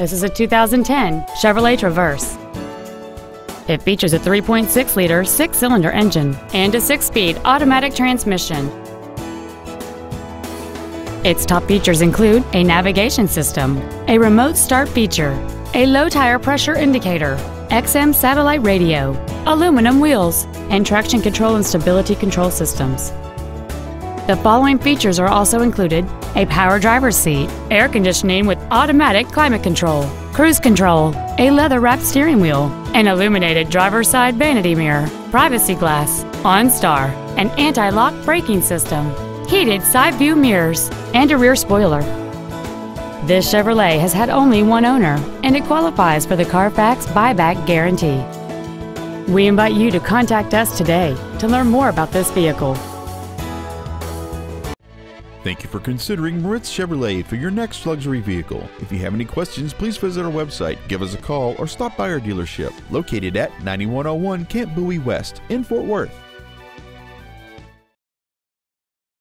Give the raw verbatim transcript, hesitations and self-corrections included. This is a two thousand ten Chevrolet Traverse. It features a three point six liter six-cylinder engine and a six-speed automatic transmission. Its top features include a navigation system, a remote start feature, a low tire pressure indicator, X M satellite radio, aluminum wheels, and traction control and stability control systems. The following features are also included: a power driver's seat, air conditioning with automatic climate control, cruise control, a leather-wrapped steering wheel, an illuminated driver's side vanity mirror, privacy glass, OnStar, an anti-lock braking system, heated side view mirrors, and a rear spoiler. This Chevrolet has had only one owner, and it qualifies for the Carfax buyback guarantee. We invite you to contact us today to learn more about this vehicle. Thank you for considering Moritz Chevrolet for your next luxury vehicle. If you have any questions, please visit our website, give us a call, or stop by our dealership located at ninety-one oh one Camp Bowie West in Fort Worth.